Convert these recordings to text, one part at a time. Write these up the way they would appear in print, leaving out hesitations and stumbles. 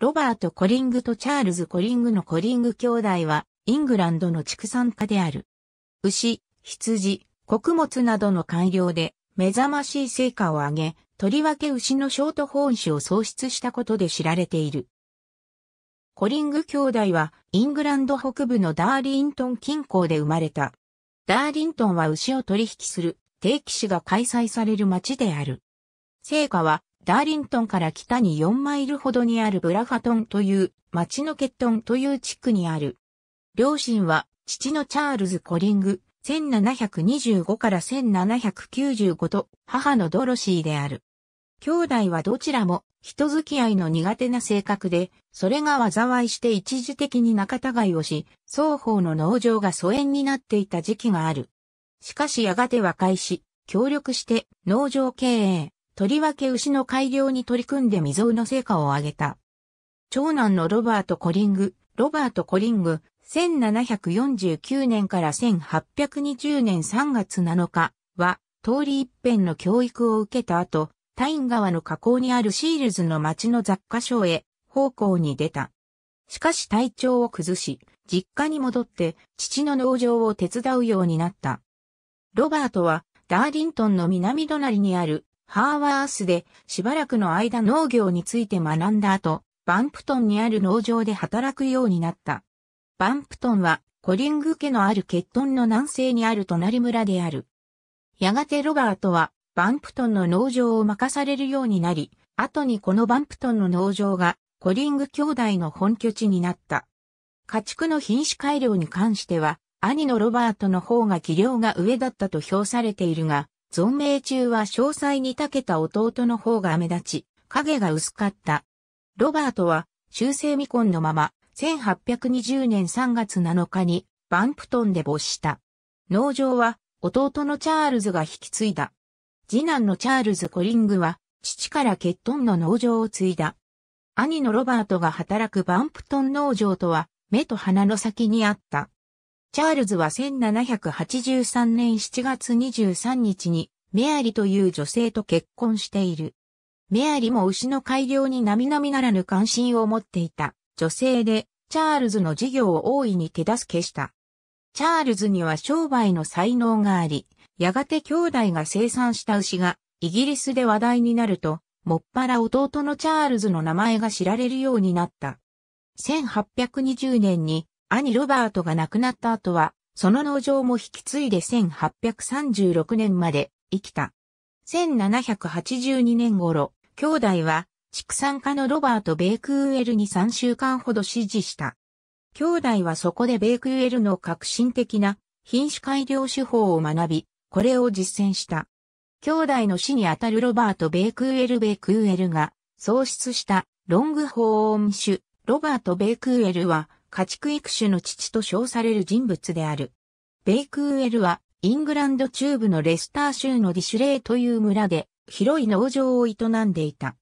ロバート・コリングとチャールズ・コリングのコリング兄弟は、イングランドの畜産家である。牛、羊、穀物などの改良で、目覚ましい成果を上げ、とりわけ牛のショートホーン種を創出したことで知られている。コリング兄弟は、イングランド北部のダーリントン近郊で生まれた。ダーリントンは牛を取引する定期市が開催される町である。生家は、ダーリントンから北に4マイルほどにあるブラファトンという町のケットンという地区にある。両親は父のチャールズ・コリング1725から1795と母のドロシーである。兄弟はどちらも人付き合いの苦手な性格で、それが災いして一時的に仲違いをし、双方の農場が疎遠になっていた時期がある。しかしやがて和解し、協力して農場経営。とりわけ牛の改良に取り組んで未曾有の成果を上げた。長男のロバート・コリング、1749年から1820年3月7日は、通り一遍の教育を受けた後、タイン川の河口にあるシールズの町の雑貨商へ奉公に出た。しかし体調を崩し、実家に戻って父の農場を手伝うようになった。ロバートは、ダーリントンの南隣にある、ハーワースでしばらくの間農業について学んだ後、バンプトンにある農場で働くようになった。バンプトンはコリング家のあるケットンの南西にある隣村である。やがてロバートはバンプトンの農場を任されるようになり、後にこのバンプトンの農場がコリング兄弟の本拠地になった。家畜の品種改良に関しては、兄のロバートの方が技量が上だったと評されているが、存命中は詳細に長けた弟の方が目立ち、影が薄かった。ロバートは終生未婚のまま、1820年3月7日にバンプトンで没した。農場は弟のチャールズが引き継いだ。次男のチャールズ・コリングは父からケットンの農場を継いだ。兄のロバートが働くバンプトン農場とは目と鼻の先にあった。チャールズは1783年7月23日にメアリという女性と結婚している。メアリも牛の改良に並々ならぬ関心を持っていた女性で、チャールズの事業を大いに手助けした。チャールズには商売の才能があり、やがて兄弟が生産した牛がイギリスで話題になると、もっぱら弟のチャールズの名前が知られるようになった。1820年に兄ロバートが亡くなった後は、その農場も引き継いで1836年まで生きた。1782年頃、兄弟は畜産家のロバート・ベイクウエルに3週間ほど師事した。兄弟はそこでベイクウエルの革新的な品種改良手法を学び、これを実践した。兄弟の師にあたるロバート・ベイクウエルが創出したロングホーン種、ロバート・ベイクウエルは、家畜育種の父と称される人物である。ベイクウエルはイングランド中部のレスター州のディシュレイという村で広い農場を営んでいた。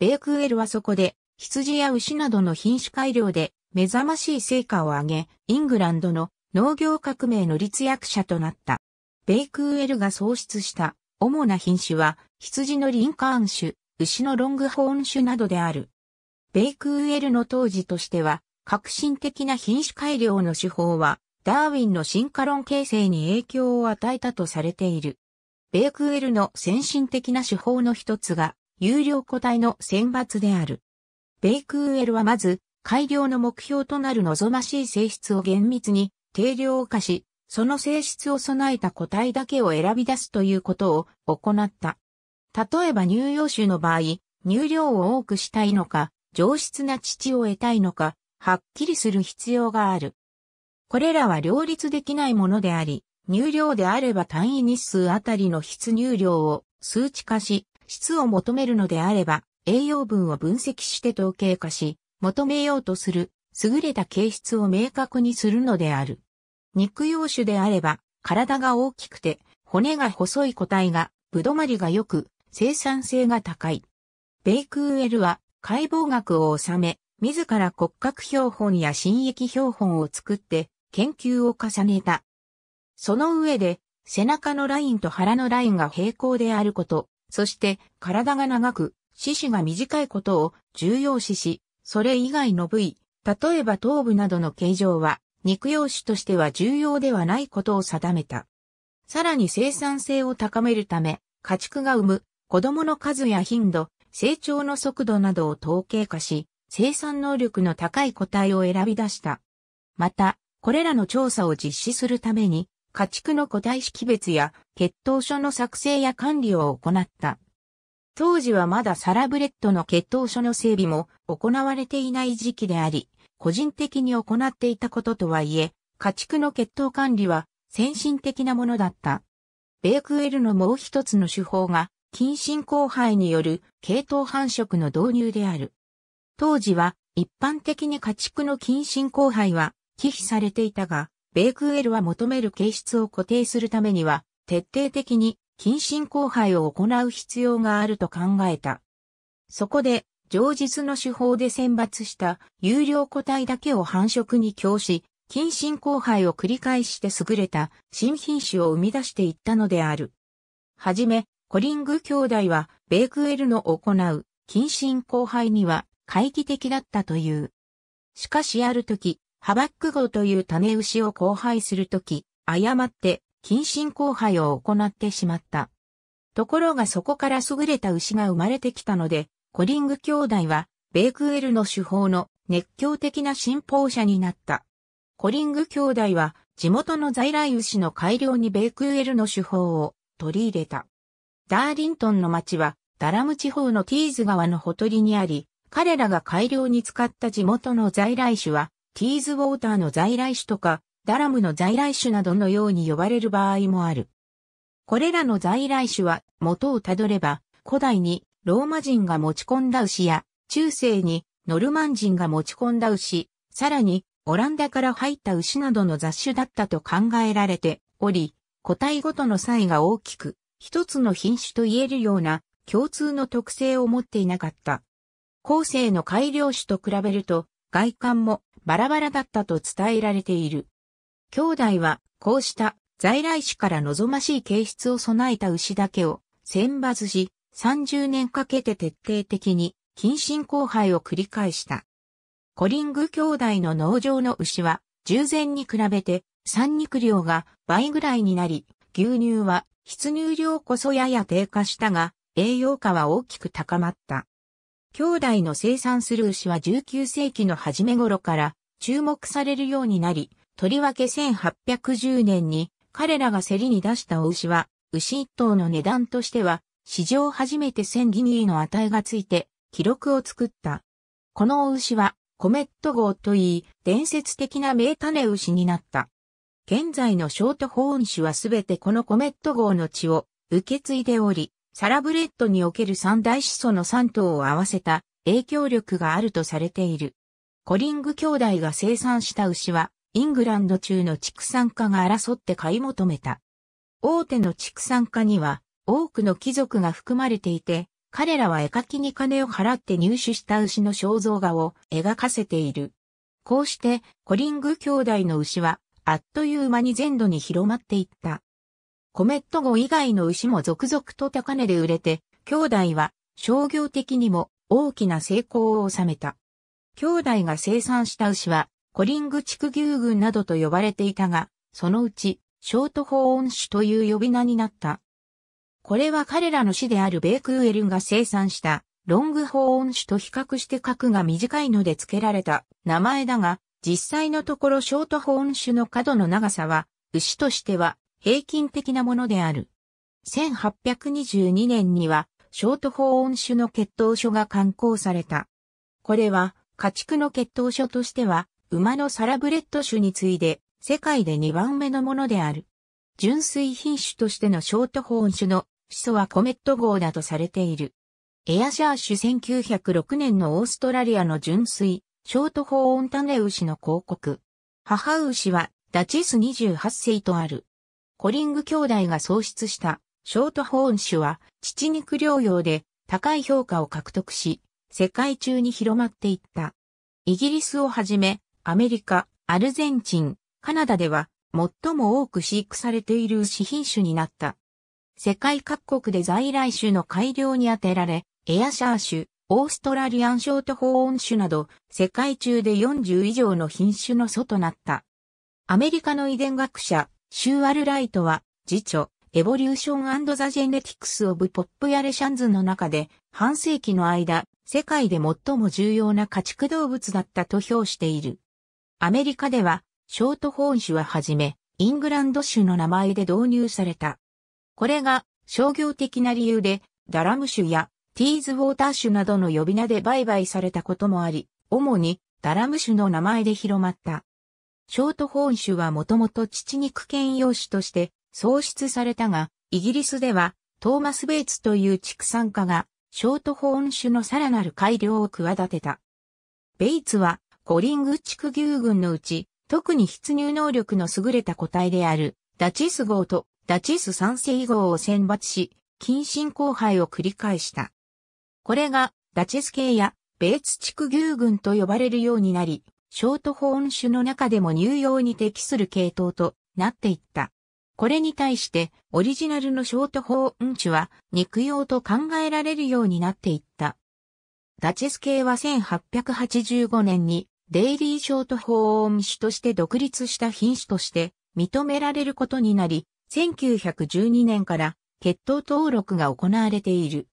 ベイクウエルはそこで羊や牛などの品種改良で目覚ましい成果を上げ、イングランドの農業革命の立役者となった。ベイクウエルが創出した主な品種は羊のリンカーン種、牛のロングホーン種などである。ベイクウエルの当時としては、革新的な品種改良の手法は、ダーウィンの進化論形成に影響を与えたとされている。ベイクウエルの先進的な手法の一つが、有量個体の選抜である。ベイクウエルはまず、改良の目標となる望ましい性質を厳密に定量化し、その性質を備えた個体だけを選び出すということを行った。例えば乳幼種の場合、乳量を多くしたいのか、上質な乳を得たいのか、はっきりする必要がある。これらは両立できないものであり、乳量であれば単位日数あたりの必乳量を数値化し、質を求めるのであれば栄養分を分析して統計化し、求めようとする優れた形質を明確にするのである。肉用種であれば体が大きくて骨が細い個体がぶどまりが良く生産性が高い。ベイクウエルは解剖学を収め、自ら骨格標本や心液標本を作って研究を重ねた。その上で背中のラインと腹のラインが平行であること、そして体が長く、四肢が短いことを重要視し、それ以外の部位、例えば頭部などの形状は、肉用種としては重要ではないことを定めた。さらに生産性を高めるため、家畜が産む子供の数や頻度、成長の速度などを統計化し、生産能力の高い個体を選び出した。また、これらの調査を実施するために、家畜の個体識別や血統書の作成や管理を行った。当時はまだサラブレッドの血統書の整備も行われていない時期であり、個人的に行っていたこととはいえ、家畜の血統管理は先進的なものだった。ベークウェルのもう一つの手法が、近親交配による系統繁殖の導入である。当時は一般的に家畜の近親交配は忌避されていたが、ベークウェルは求める形質を固定するためには、徹底的に近親交配を行う必要があると考えた。そこで、常日の手法で選抜した優良個体だけを繁殖に供し、近親交配を繰り返して優れた新品種を生み出していったのである。はじめ、コリング兄弟は、ベークウェルの行う近親交配には懐疑的だったという。しかしある時、ハバック号という種牛を交配するとき、誤って近親交配を行ってしまった。ところがそこから優れた牛が生まれてきたので、コリング兄弟は、ベークウェルの手法の熱狂的な信奉者になった。コリング兄弟は、地元の在来牛の改良にベークウェルの手法を取り入れた。ダーリントンの町は、ダラム地方のティーズ川のほとりにあり、彼らが改良に使った地元の在来種は、ティーズウォーターの在来種とか、ダラムの在来種などのように呼ばれる場合もある。これらの在来種は元をたどれば、古代にローマ人が持ち込んだ牛や、中世にノルマン人が持ち込んだ牛、さらにオランダから入った牛などの雑種だったと考えられており、個体ごとの差異が大きく、一つの品種と言えるような共通の特性を持っていなかった。後世の改良種と比べると、外観もバラバラだったと伝えられている。兄弟はこうした在来種から望ましい形質を備えた牛だけを選抜し、30年かけて徹底的に近親交配を繰り返した。コリング兄弟の農場の牛は従前に比べて産肉量が倍ぐらいになり、牛乳は出乳量こそやや低下したが、栄養価は大きく高まった。兄弟の生産する牛は19世紀の初め頃から注目されるようになり、とりわけ1810年に彼らが競りに出したお牛は、牛一頭の値段としては、史上初めて1000ギニーの値がついて記録を作った。このお牛はコメット号といい、伝説的な名種牛になった。現在のショートホーン種はすべてこのコメット号の血を受け継いでおり、サラブレッドにおける三大始祖の3頭を合わせた影響力があるとされている。コリング兄弟が生産した牛は、イングランド中の畜産家が争って買い求めた。大手の畜産家には多くの貴族が含まれていて、彼らは絵描きに金を払って入手した牛の肖像画を描かせている。こうしてコリング兄弟の牛はあっという間に全土に広まっていった。コメット号以外の牛も続々と高値で売れて、兄弟は商業的にも大きな成功を収めた。兄弟が生産した牛は、コリング畜牛群などと呼ばれていたが、そのうち、ショートホーン種という呼び名になった。これは彼らの師であるベークウェルが生産した、ロングホーン種と比較して角が短いので付けられた名前だが、実際のところショートホーン種の角の長さは、牛としては、平均的なものである。1822年には、ショートホーン種の血統書が刊行された。これは、家畜の血統書としては、馬のサラブレッド種に次いで、世界で2番目のものである。純粋品種としてのショートホーン種の始祖はコメット号だとされている。エアシャー種1906年のオーストラリアの純粋、ショートホーン種牛の広告。母牛はダチス28世とある。コリング兄弟が創出したショートホーン種は、乳肉療養で高い評価を獲得し、世界中に広まっていった。イギリスをはじめ、アメリカ、アルゼンチン、カナダでは最も多く飼育されている牛品種になった。世界各国で在来種の改良に充てられ、エアシャーオーストラリアンショートホーン種など、世界中で40以上の品種の祖となった。アメリカの遺伝学者、シューアル・ライトは、自著、エボリューション&ザ・ジェネティクス・オブ・ポップ・ヤレシャンズの中で、半世紀の間、世界で最も重要な家畜動物だったと評している。アメリカでは、ショートホーン種ははじめ、イングランド種の名前で導入された。これが商業的な理由で、ダラム種やティーズウォーター種などの呼び名で売買されたこともあり、主にダラム種の名前で広まった。ショートホーン種はもともと乳肉兼用種として創出されたが、イギリスではトーマス・ベイツという畜産家がショートホーン種のさらなる改良を企てた。ベイツはコリング畜牛群のうち、特に筆入能力の優れた個体であるダチス号とダチス3世号を選抜し、近親交配を繰り返した。これがダチス系やベイツ畜牛群と呼ばれるようになり、ショートホーン種の中でも乳用に適する系統となっていった。これに対してオリジナルのショートホーン種は肉用と考えられるようになっていった。ダチス系は1885年にデイリーショートホーン種として独立した品種として認められることになり、1912年から血統登録が行われている。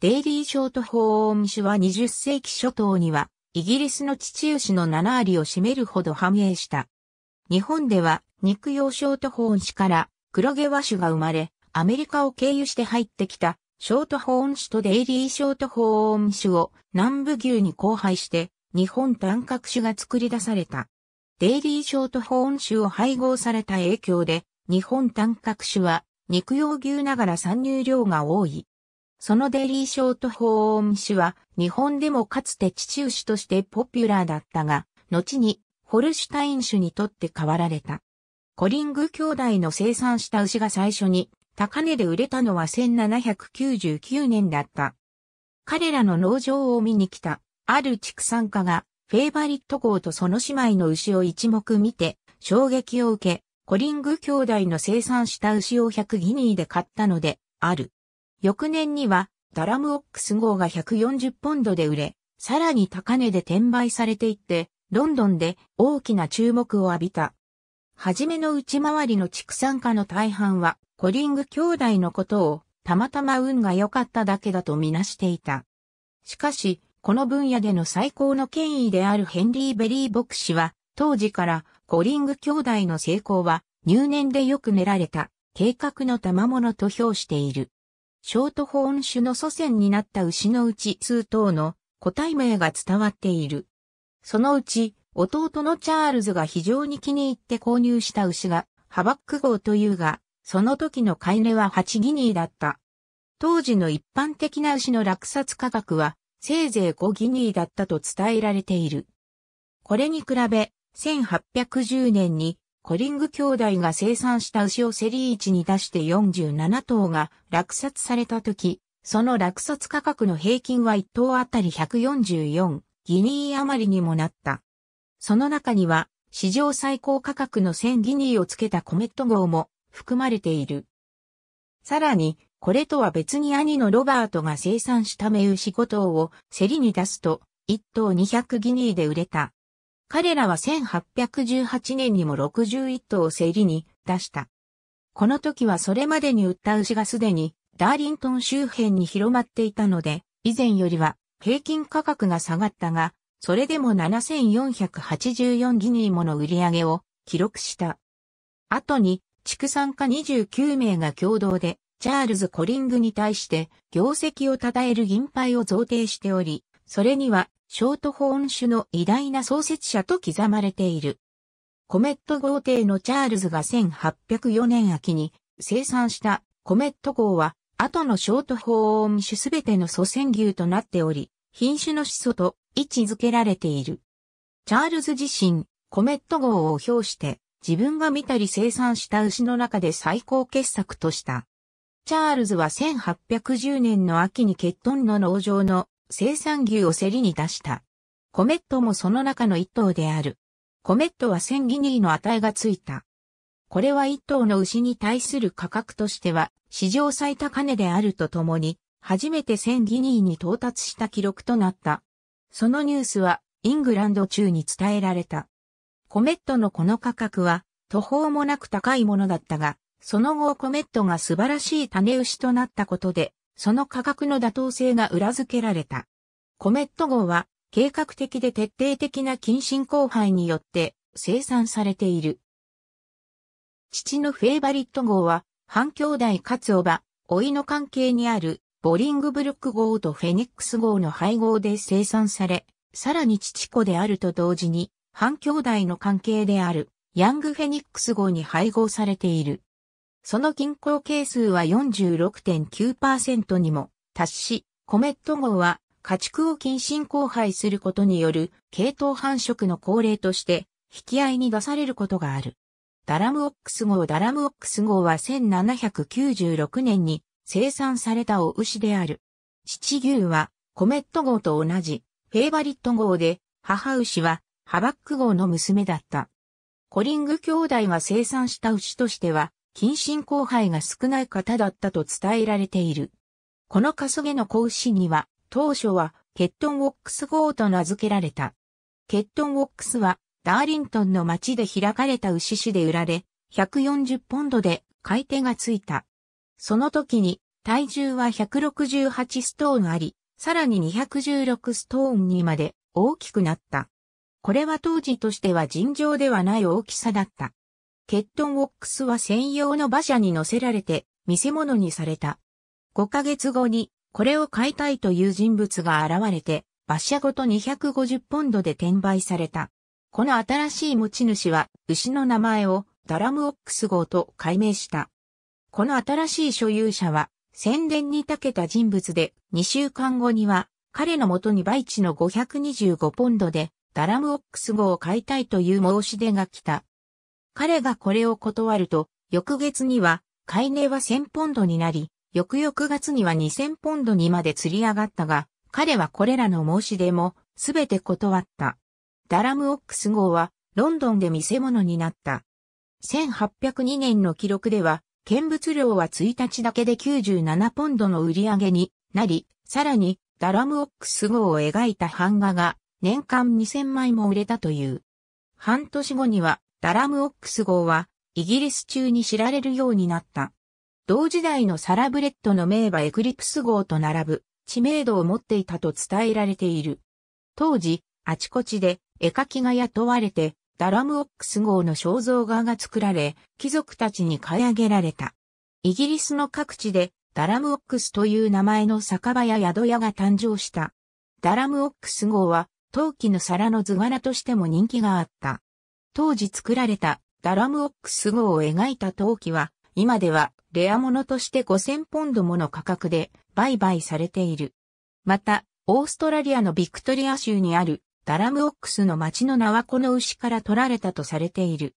デイリーショートホーン種は20世紀初頭にはイギリスの乳牛の7割を占めるほど繁栄した。日本では肉用ショートホーン種から黒毛和種が生まれ、アメリカを経由して入ってきたショートホーン種とデイリーショートホーン種を南部牛に交配して、日本短角種が作り出された。デイリーショートホーン種を配合された影響で、日本短角種は肉用牛ながら産乳量が多い。そのデイリーショートホーン種は日本でもかつて乳牛としてポピュラーだったが、後にホルシュタイン種にとって変わられた。コリング兄弟の生産した牛が最初に高値で売れたのは1799年だった。彼らの農場を見に来た。ある畜産家がフェイバリット号とその姉妹の牛を一目見て衝撃を受け、コリング兄弟の生産した牛を100ギニーで買ったのである。翌年にはダラムオックス号が140ポンドで売れ、さらに高値で転売されていって、ロンドンで大きな注目を浴びた。はじめの内回りの畜産家の大半はコリング兄弟のことをたまたま運が良かっただけだとみなしていた。しかし、この分野での最高の権威であるヘンリー・ベリー牧師は、当時からコリング兄弟の成功は入念でよく練られた計画の賜物と評している。ショートホーン種の祖先になった牛のうち数頭の個体名が伝わっている。そのうち、弟のチャールズが非常に気に入って購入した牛がハバック号というが、その時の買い値は8ギニーだった。当時の一般的な牛の落札価格は、せいぜい5ギニーだったと伝えられている。これに比べ、1810年にコリング兄弟が生産した牛を競り市に出して47頭が落札された時、その落札価格の平均は1頭あたり144ギニー余りにもなった。その中には、史上最高価格の1000ギニーをつけたコメット号も含まれている。さらに、これとは別に兄のロバートが生産した雌牛5頭を競りに出すと1頭200ギニーで売れた。彼らは1818年にも61頭を競りに出した。この時はそれまでに売った牛がすでにダーリントン周辺に広まっていたので、以前よりは平均価格が下がったが、それでも7484ギニーもの売り上げを記録した。後に畜産家29名が共同で、チャールズ・コリングに対して業績を称える銀杯を贈呈しており、それにはショートホーン種の偉大な創設者と刻まれている。コメット号艇のチャールズが1804年秋に生産したコメット号は後のショートホーン種すべての祖先牛となっており、品種の始祖と位置づけられている。チャールズ自身、コメット号を評して自分が見たり生産した牛の中で最高傑作とした。チャールズは1810年の秋にケットンの農場の生産牛を競りに出した。コメットもその中の一頭である。コメットは1000ギニーの値がついた。これは一頭の牛に対する価格としては史上最高値であるとともに、初めて1000ギニーに到達した記録となった。そのニュースはイングランド中に伝えられた。コメットのこの価格は途方もなく高いものだったが、その後コメットが素晴らしい種牛となったことで、その価格の妥当性が裏付けられた。コメット号は計画的で徹底的な近親交配によって生産されている。父のフェイバリット号は半兄弟かつ叔いの関係にあるボリングブルック号とフェニックス号の配合で生産され、さらに父子であると同時に半兄弟の関係であるヤングフェニックス号に配合されている。その均衡係数は 46.9% にも達し、コメット号は家畜を近親交配することによる系統繁殖の恒例として引き合いに出されることがある。ダラムオックス号は1796年に生産された雄牛である。父牛はコメット号と同じフェイバリット号で、母牛はハバック号の娘だった。コリング兄弟が生産した牛としては、近親交配が少ない方だったと伝えられている。この過疎下の子牛には、当初はケットンウォックス号と名付けられた。ケットンウォックスは、ダーリントンの町で開かれた牛市で売られ、140ポンドで買い手がついた。その時に、体重は168ストーンあり、さらに216ストーンにまで大きくなった。これは当時としては尋常ではない大きさだった。ケットンウォックスは専用の馬車に乗せられて見せ物にされた。5ヶ月後にこれを買いたいという人物が現れて馬車ごと250ポンドで転売された。この新しい持ち主は牛の名前をダラムオックス号と改名した。この新しい所有者は宣伝に長けた人物で2週間後には彼の元に売値の525ポンドでダラムオックス号を買いたいという申し出が来た。彼がこれを断ると、翌月には、買い値は1000ポンドになり、翌々月には2000ポンドにまで釣り上がったが、彼はこれらの申し出も、すべて断った。ダラムオックス号は、ロンドンで見せ物になった。1802年の記録では、見物量は1日だけで97ポンドの売り上げになり、さらに、ダラムオックス号を描いた版画が、年間2000枚も売れたという。半年後には、ダラムオックス号はイギリス中に知られるようになった。同時代のサラブレッドの名馬エクリプス号と並ぶ知名度を持っていたと伝えられている。当時、あちこちで絵描きが雇われてダラムオックス号の肖像画が作られ、貴族たちに買い上げられた。イギリスの各地でダラムオックスという名前の酒場や宿屋が誕生した。ダラムオックス号は陶器の皿の図柄としても人気があった。当時作られたダラムオックス号を描いた陶器は今ではレア物として5000ポンドもの価格で売買されている。また、オーストラリアのビクトリア州にあるダラムオックスの町の名はこの牛から取られたとされている。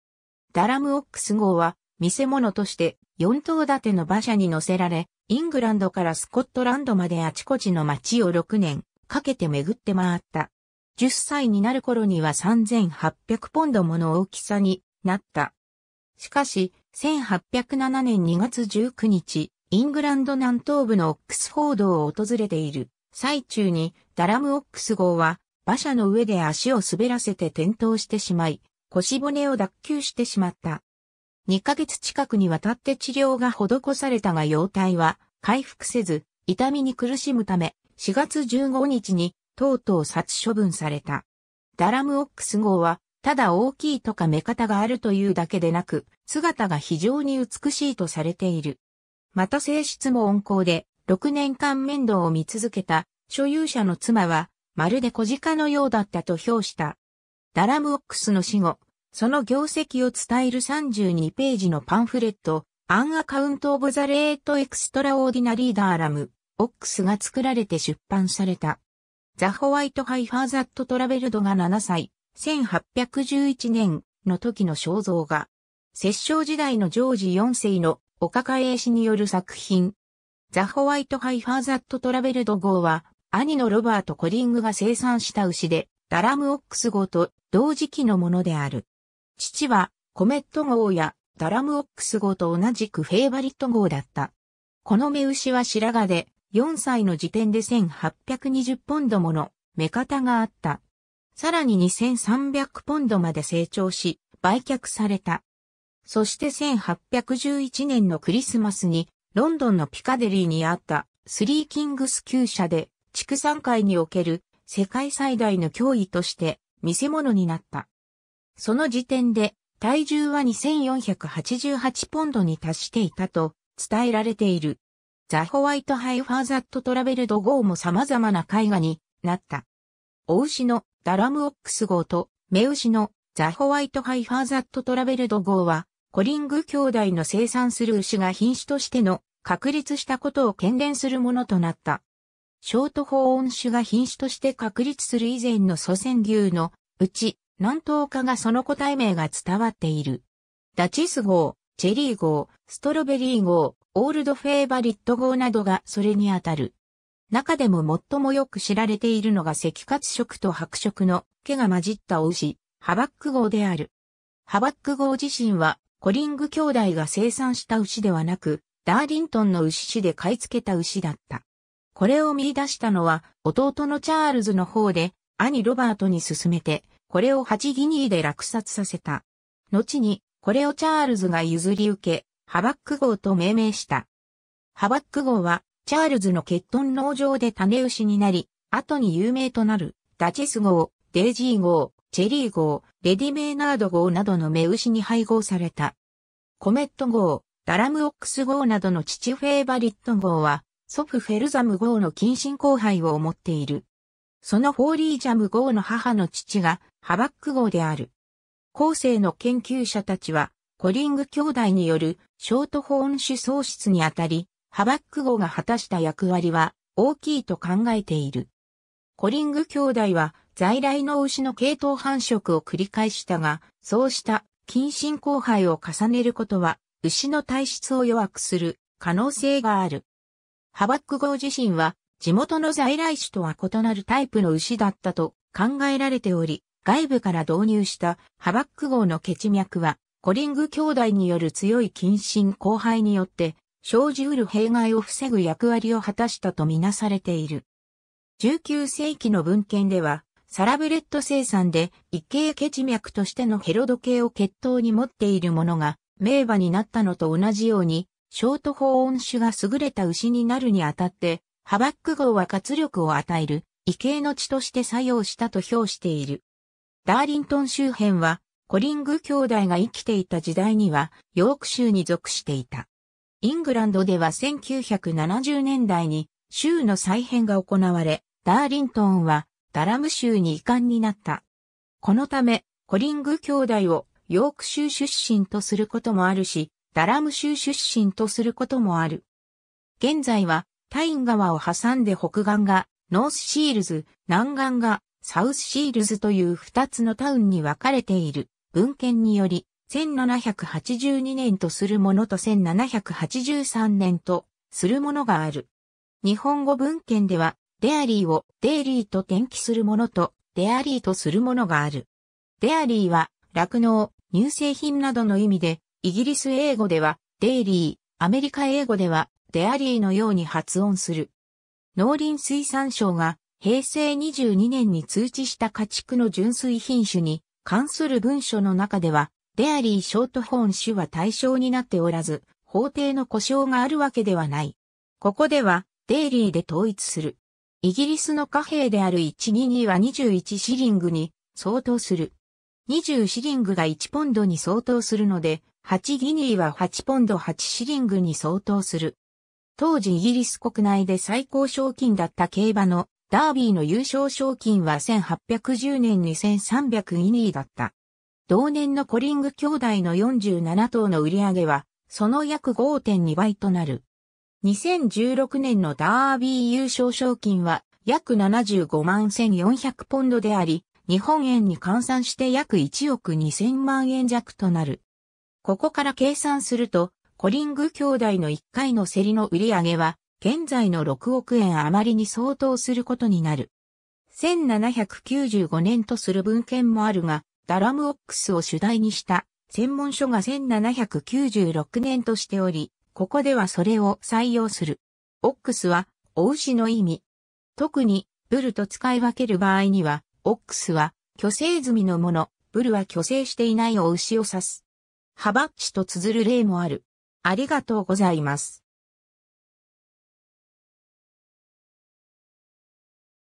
ダラムオックス号は見せ物として4頭立ての馬車に乗せられ、イングランドからスコットランドまであちこちの町を6年かけて巡って回った。10歳になる頃には3800ポンドもの大きさになった。しかし、1807年2月19日、イングランド南東部のオックスフォードを訪れている最中に、ダラムオックス号は馬車の上で足を滑らせて転倒してしまい、腰骨を脱臼してしまった。2ヶ月近くにわたって治療が施されたが容体は回復せず、痛みに苦しむため、4月15日に、とうとう殺処分された。ダラムオックス号は、ただ大きいとか目方があるというだけでなく、姿が非常に美しいとされている。また性質も温厚で、6年間面倒を見続けた、所有者の妻は、まるで子鹿のようだったと評した。ダラムオックスの死後、その業績を伝える32ページのパンフレット、アンアカウントオブザレートエクストラオーディナリーダラム、オックスが作られて出版された。ザ・ホワイト・ハイファー・ザット・トラベルドが7歳、1811年の時の肖像画。摂政時代のジョージ4世のお抱え絵師による作品。ザ・ホワイト・ハイファー・ザット・トラベルド号は、兄のロバート・コリングが生産した牛で、ダラム・オックス号と同時期のものである。父は、コメット号やダラム・オックス号と同じくフェイバリット号だった。この雌牛は白髪で、4歳の時点で1820ポンドもの目方があった。さらに2300ポンドまで成長し、売却された。そして1811年のクリスマスに、ロンドンのピカデリーにあったスリーキングス厩舎で、畜産界における世界最大の脅威として見せ物になった。その時点で体重は2488ポンドに達していたと伝えられている。ザ・ホワイト・ハイファー・ザット・トラベルド・ゴーも様々な絵画になった。雄牛のダラム・オックス号と雌牛のザ・ホワイト・ハイファー・ザット・トラベルド・号はコリング兄弟の生産する牛が品種としての確立したことを喧伝するものとなった。ショートホーン種が品種として確立する以前の祖先牛のうち何頭かがその個体名が伝わっている。ダチス号、チェリー号、ストロベリー号、オールドフェイバリット号などがそれにあたる。中でも最もよく知られているのが赤褐色と白色の毛が混じった雄牛、ハバック号である。ハバック号自身はコリング兄弟が生産した牛ではなく、ダーリントンの牛市で買い付けた牛だった。これを見出したのは弟のチャールズの方で兄ロバートに勧めてこれを8ギニーで落札させた。後にこれをチャールズが譲り受けハバック号と命名した。ハバック号はチャールズのケットン農場で種牛になり、後に有名となるダチェス号、デイジー号、チェリー号、レディメイナード号などの雌牛に配合された。コメット号、ダラムオックス号などの父フェイバリット号は、祖父フェルザム号の近親交配を持っている。そのフォーリージャム号の母の父がハバック号である。後世の研究者たちはコリング兄弟によるショートホーン種喪失にあたり、ハバック号が果たした役割は大きいと考えている。コリング兄弟は在来の牛の系統繁殖を繰り返したが、そうした近親交配を重ねることは牛の体質を弱くする可能性がある。ハバック号自身は地元の在来種とは異なるタイプの牛だったと考えられており、外部から導入したハバック号の血脈はコリング兄弟による強い近親交配によって生じうる弊害を防ぐ役割を果たしたとみなされている。19世紀の文献ではサラブレッド生産で異系血脈としてのヘロド系を血統に持っているものが名馬になったのと同じように、ショートホーン種が優れた牛になるにあたって、ハバック号は活力を与える、異形の血として作用したと評している。ダーリントン周辺は、コリング兄弟が生きていた時代には、ヨーク州に属していた。イングランドでは1970年代に、州の再編が行われ、ダーリントンは、ダラム州に移管になった。このため、コリング兄弟をヨーク州出身とすることもあるし、ダラム州出身とすることもある。現在はタイン川を挟んで北岸がノースシールズ、南岸がサウスシールズという2つのタウンに分かれている。文献により1782年とするものと1783年とするものがある。日本語文献ではデアリーをデーリーと転記するものとデアリーとするものがある。デアリーは酪農、乳製品などの意味で、イギリス英語ではデイリー、アメリカ英語ではデアリーのように発音する。農林水産省が平成22年に通知した家畜の純粋品種に関する文書の中では、デアリーショートホーン種は対象になっておらず、法定の呼称があるわけではない。ここではデイリーで統一する。イギリスの貨幣である1ギニーは21シリングに相当する。20シリングが1ポンドに相当するので、8ギニーは8ポンド8シリングに相当する。当時イギリス国内で最高賞金だった競馬のダービーの優勝賞金は1810年に1300ギニーだった。同年のコリング兄弟の47頭の売り上げはその約 5.2 倍となる。2016年のダービー優勝賞金は約75万1400ポンドであり、日本円に換算して約1億2000万円弱となる。ここから計算すると、コリング兄弟の1回の競りの売り上げは、現在の6億円余りに相当することになる。1795年とする文献もあるが、ダラムオックスを主題にした専門書が1796年としており、ここではそれを採用する。オックスは、お牛の意味。特に、ブルと使い分ける場合には、オックスは、去勢済みのもの、ブルは去勢していないお牛を指す。ハバッチと綴る例もある。ありがとうございます。